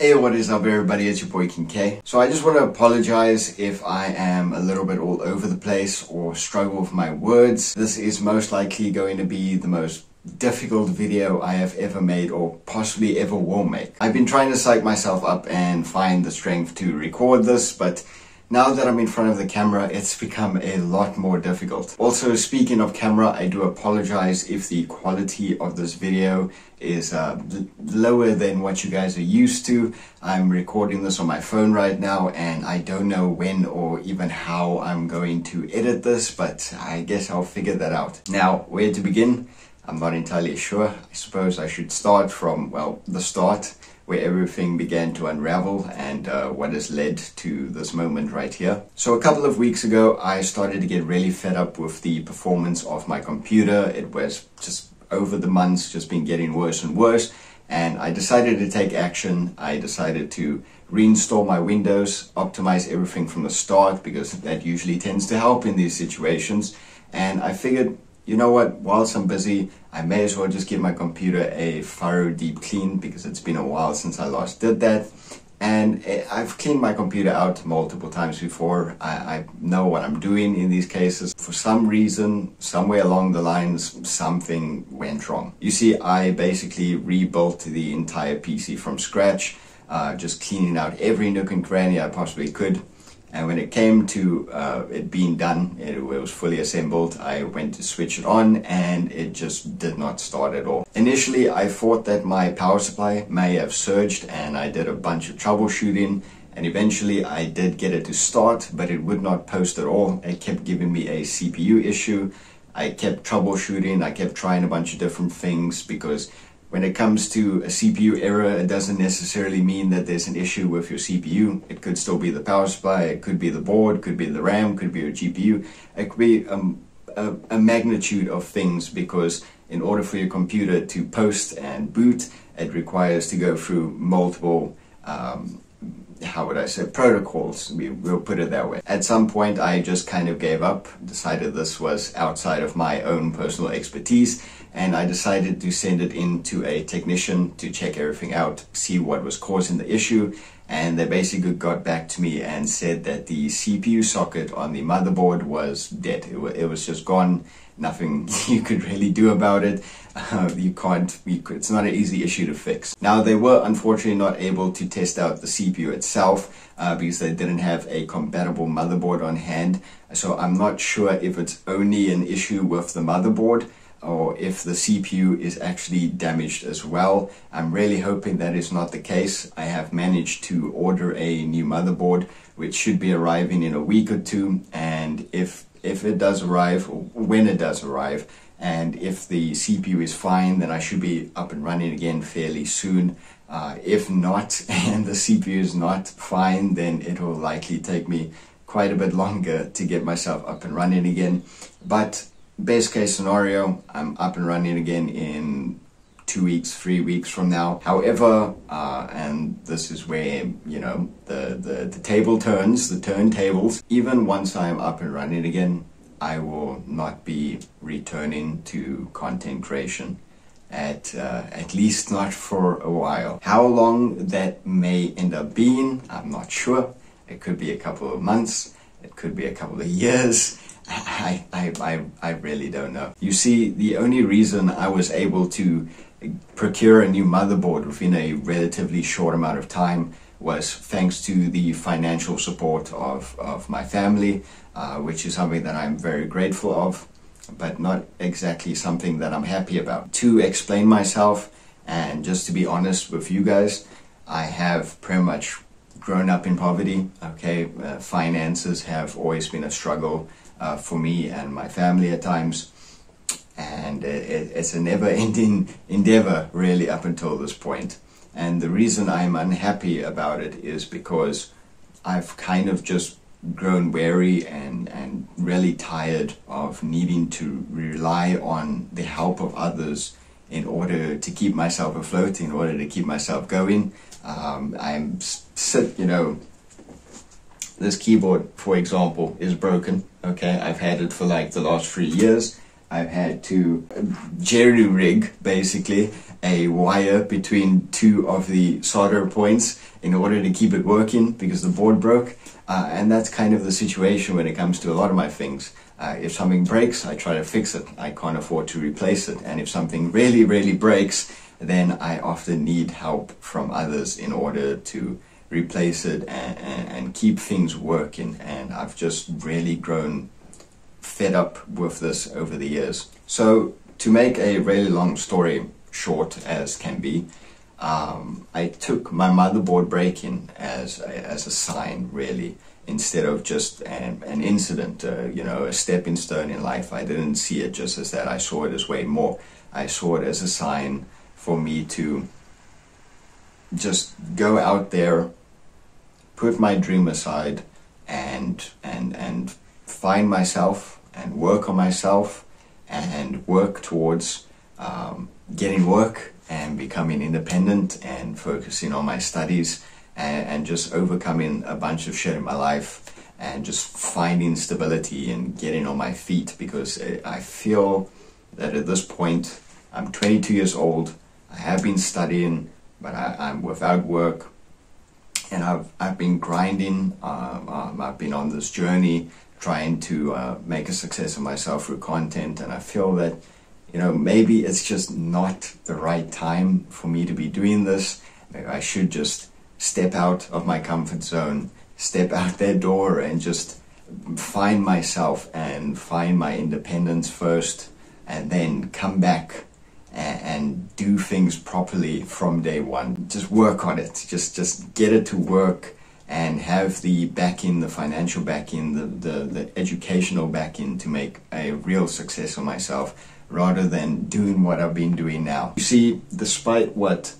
Hey, what is up everybody, it's your boy OUKINGK. So I just want to apologize if I am a little bit all over the place or struggle with my words. This is most likely going to be the most difficult video I have ever made or possibly ever will make. I've been trying to psych myself up and find the strength to record this, but now that I'm in front of the camera, it's become a lot more difficult. Also, speaking of camera, I do apologize if the quality of this video is lower than what you guys are used to. I'm recording this on my phone right now, and I don't know when or even how I'm going to edit this, but I guess I'll figure that out. Now, where to begin? I'm not entirely sure. I suppose I should start from, well, the start, where everything began to unravel and what has led to this moment right here. So a couple of weeks ago, I started to get really fed up with the performance of my computer. It was just over the months, just been getting worse and worse. And I decided to take action. I decided to reinstall my Windows, optimize everything from the start, because that usually tends to help in these situations. And I figured, you know what, whilst I'm busy, I may as well just give my computer a thorough deep clean, because it's been a while since I last did that. And I've cleaned my computer out multiple times before. I know what I'm doing in these cases. For some reason, somewhere along the lines, something went wrong. You see, I basically rebuilt the entire PC from scratch, just cleaning out every nook and cranny I possibly could. And when it came to it being done, it was fully assembled. I went to switch it on and it just did not start at all. Initially, I thought that my power supply may have surged, and I did a bunch of troubleshooting, and eventually I did get it to start, but it would not post at all. It kept giving me a CPU issue. I kept troubleshooting. I kept trying a bunch of different things, because when it comes to a CPU error, it doesn't necessarily mean that there's an issue with your CPU. It could still be the power supply, it could be the board, could be the RAM, could be your GPU. It could be a magnitude of things, because in order for your computer to post and boot, it requires to go through multiple protocols, we'll put it that way. At some point, I just kind of gave up, decided this was outside of my own personal expertise, and I decided to send it in to a technician to check everything out, see what was causing the issue, and they basically got back to me and said that the CPU socket on the motherboard was dead. It was just gone. Nothing you could really do about it. It's not an easy issue to fix. Now, they were unfortunately not able to test out the CPU itself because they didn't have a compatible motherboard on hand. So I'm not sure if it's only an issue with the motherboard or if the CPU is actually damaged as well. I'm really hoping that is not the case. I have managed to order a new motherboard, which should be arriving in a week or two, and if it does arrive, or when it does arrive, and if the CPU is fine, then I should be up and running again fairly soon. If not, and the CPU is not fine, then it will likely take me quite a bit longer to get myself up and running again. But best case scenario, I'm up and running again in 2 weeks, 3 weeks from now. However, and this is where, you know, the table turns, the turntables. Even once I'm up and running again, I will not be returning to content creation, at least not for a while. How long that may end up being, I'm not sure. It could be a couple of months, it could be a couple of years. I really don't know. You see, the only reason I was able to procure a new motherboard within a relatively short amount of time was thanks to the financial support of my family, which is something that I'm very grateful of, but not exactly something that I'm happy about. To explain myself, and just to be honest with you guys, I have pretty much grown up in poverty, okay? Finances have always been a struggle for me and my family at times, and it's a never-ending endeavor really up until this point. And the reason I'm unhappy about it is because I've kind of just grown weary and really tired of needing to rely on the help of others in order to keep myself afloat, in order to keep myself going. You know, this keyboard, for example, is broken, okay? I've had it for like the last 3 years. I've had to jerry-rig, basically, a wire between two of the solder points in order to keep it working because the board broke. And that's kind of the situation when it comes to a lot of my things. If something breaks, I try to fix it. I can't afford to replace it. And if something really, really breaks, then I often need help from others in order to replace it and keep things working. And I've just really grown fed up with this over the years. So to make a really long story short as can be, I took my motherboard breaking as a sign, really, instead of just an incident, you know, a stepping stone in life. I didn't see it just as that. I saw it as way more. I saw it as a sign for me to just go out there, put my dream aside, and find myself and work on myself and work towards getting work and becoming independent and focusing on my studies and just overcoming a bunch of shit in my life and just finding stability and getting on my feet, because I feel that at this point, I'm 22 years old, I have been studying, but I'm without work, and I've been grinding, I've been on this journey trying to make a success of myself through content, and I feel that, you know, maybe it's just not the right time for me to be doing this. Maybe I should just step out of my comfort zone, step out that door and just find myself and find my independence first, and then come back and do things properly from day one. Just work on it, just get it to work and have the backing, the financial backing, the educational backing to make a real success of myself, rather than doing what I've been doing now. You see, despite what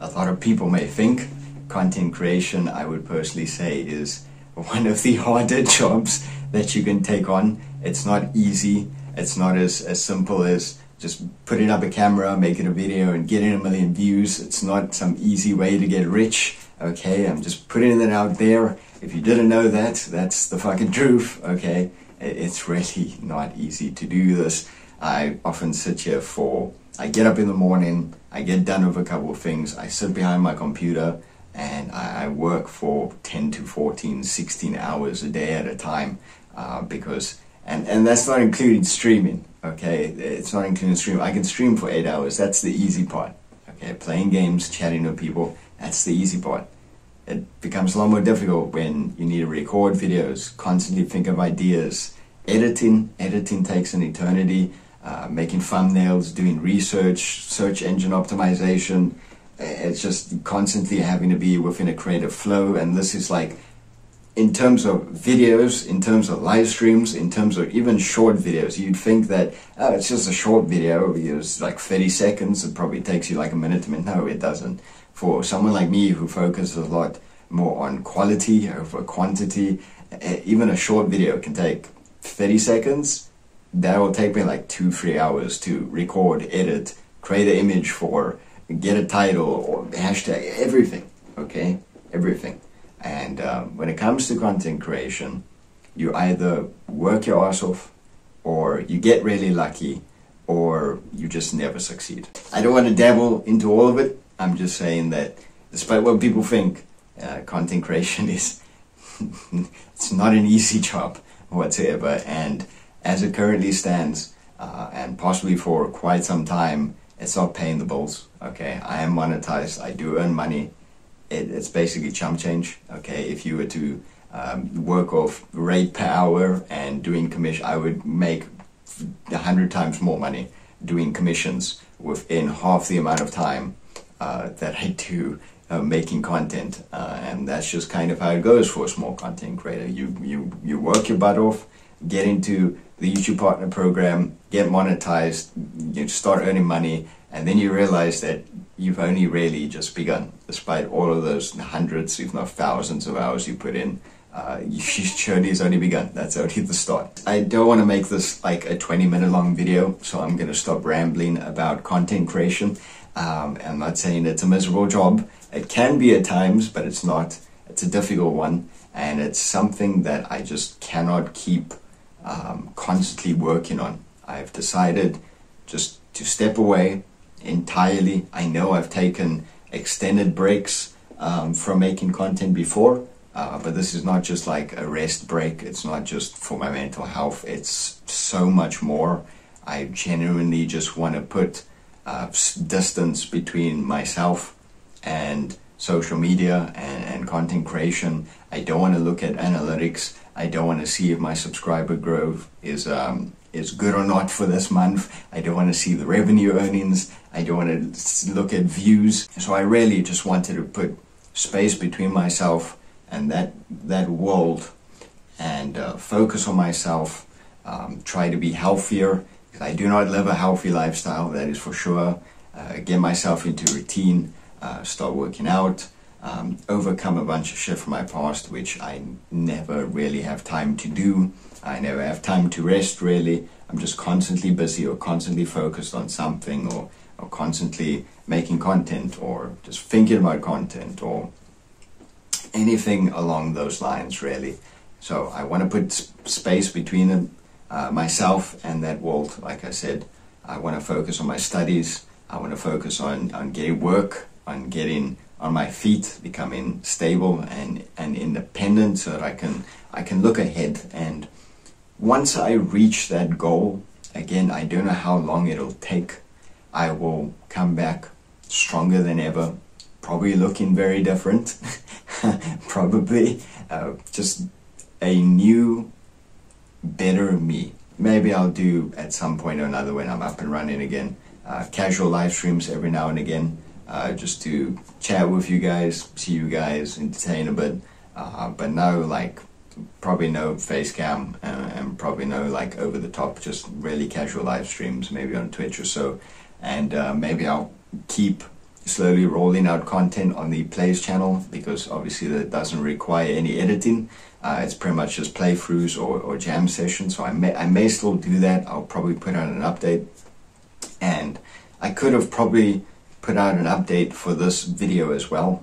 a lot of people may think, content creation, I would personally say, is one of the harder jobs that you can take on. It's not easy. It's not as simple as just putting up a camera, making a video and getting 1 million views. It's not some easy way to get rich. Okay, I'm just putting it out there. If you didn't know that, that's the fucking truth. Okay, it's really not easy to do this. I often sit here I get up in the morning, I get done with a couple of things, I sit behind my computer and I work for 10 to 14, 16 hours a day at a time, and that's not including streaming, okay? It's not including streaming. I can stream for 8 hours, that's the easy part, okay? Playing games, chatting with people, that's the easy part. It becomes a lot more difficult when you need to record videos, constantly think of ideas, editing takes an eternity, making thumbnails, doing research, search engine optimization. It's just constantly having to be within a creative flow, and this is like, in terms of videos, in terms of live streams, in terms of even short videos, you'd think that, oh, it's just a short video, it's like 30 seconds, it probably takes you like a minute to minute. No, it doesn't. For someone like me who focuses a lot more on quality over quantity, even a short video can take 30 seconds. That will take me like 2-3 hours to record, edit, create an image for, get a title or hashtag, everything, okay? Everything. And when it comes to content creation, you either work your ass off, or you get really lucky, or you just never succeed. I don't want to dabble into all of it. I'm just saying that despite what people think, content creation is it's not an easy job whatsoever. And as it currently stands, and possibly for quite some time, it's not paying the bills, okay? I am monetized, I do earn money. It's basically chump change, okay? If you were to work off rate per hour and doing commission, I would make 100 times more money doing commissions within half the amount of time that I do making content, and that's just kind of how it goes for a small content creator. You work your butt off, get into the YouTube Partner Program, get monetized, you start earning money, and then you realize that you've only really just begun. Despite all of those hundreds, if not thousands of hours you put in, your journey's only begun. That's only the start. I don't want to make this like a 20-minute long video, so I'm going to stop rambling about content creation. I'm not saying it's a miserable job. It can be at times, but it's not. It's a difficult one, and it's something that I just cannot keep constantly working on. I've decided just to step away entirely. I know I've taken extended breaks from making content before, but this is not just like a rest break. It's not just for my mental health. It's so much more. I genuinely just want to put distance between myself and social media and content creation. I don't want to look at analytics. I don't want to see if my subscriber growth is good or not for this month. I don't want to see the revenue earnings. I don't want to look at views. So I really just wanted to put space between myself and that world and focus on myself, try to be healthier. I do not live a healthy lifestyle, that is for sure. Get myself into routine, start working out, overcome a bunch of shit from my past, which I never really have time to do. I never have time to rest, really. I'm just constantly busy or constantly focused on something or constantly making content or just thinking about content or anything along those lines, really. So I want to put space between them. Myself and that world, like I said. I want to focus on my studies. I want to focus on getting work, on getting on my feet, becoming stable and independent, so that I can look ahead. And once I reach that goal, again, I don't know how long it'll take. I will come back stronger than ever, probably looking very different, probably just a new, better me. Maybe I'll do at some point or another when I'm up and running again, casual live streams every now and again, just to chat with you guys, see you guys, entertain a bit, but no, like, probably no face cam and probably no like over the top, just really casual live streams, maybe on Twitch or so. And maybe I'll keep slowly rolling out content on the Plays channel, because obviously that doesn't require any editing. It's pretty much just playthroughs or jam sessions, so I may still do that. I'll probably put out an update, and I could have probably put out an update for this video as well,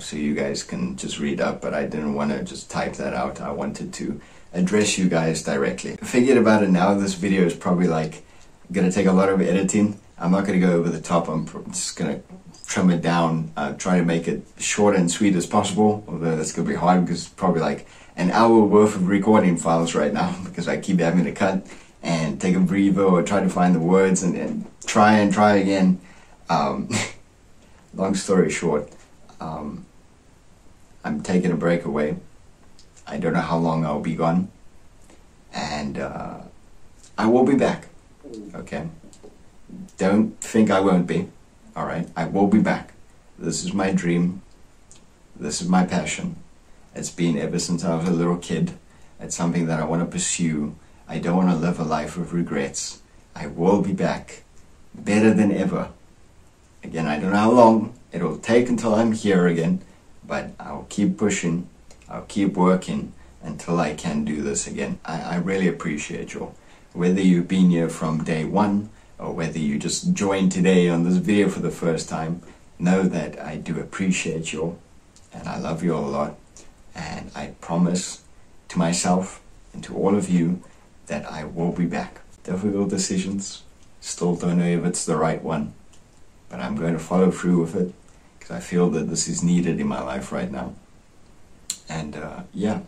so you guys can just read up, but I didn't want to just type that out. I wanted to address you guys directly. Figured about it now, this video is probably like gonna take a lot of editing. I'm not gonna go over the top. I'm just gonna trim it down, try to make it short and sweet as possible, although that's gonna be hard because it's probably like an hour worth of recording files right now, because I keep having to cut and take a breather or try to find the words and try again. Long story short, I'm taking a break away. I don't know how long I'll be gone, and I will be back, okay? Don't think I won't be, all right? I will be back. This is my dream. This is my passion. It's been ever since I was a little kid. It's something that I want to pursue. I don't want to live a life of regrets. I will be back, better than ever. Again, I don't know how long it'll take until I'm here again, but I'll keep pushing, I'll keep working until I can do this again. I really appreciate you all. Whether you've been here from day one, or whether you just joined today on this video for the first time, know that I do appreciate you all, and I love you all a lot. And I promise to myself and to all of you that I will be back. Difficult decisions, still don't know if it's the right one, but I'm going to follow through with it because I feel that this is needed in my life right now. And yeah,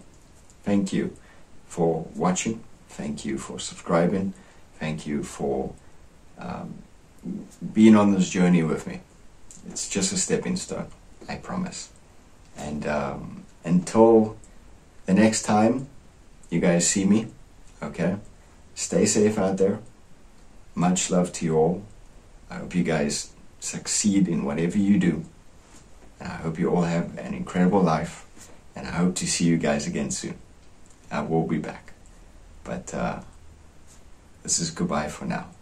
thank you for watching, thank you for subscribing, thank you for being on this journey with me. It's just a stepping stone, I promise. And until the next time you guys see me, okay? Stay safe out there. Much love to you all. I hope you guys succeed in whatever you do. And I hope you all have an incredible life. And I hope to see you guys again soon. I will be back. But this is goodbye for now.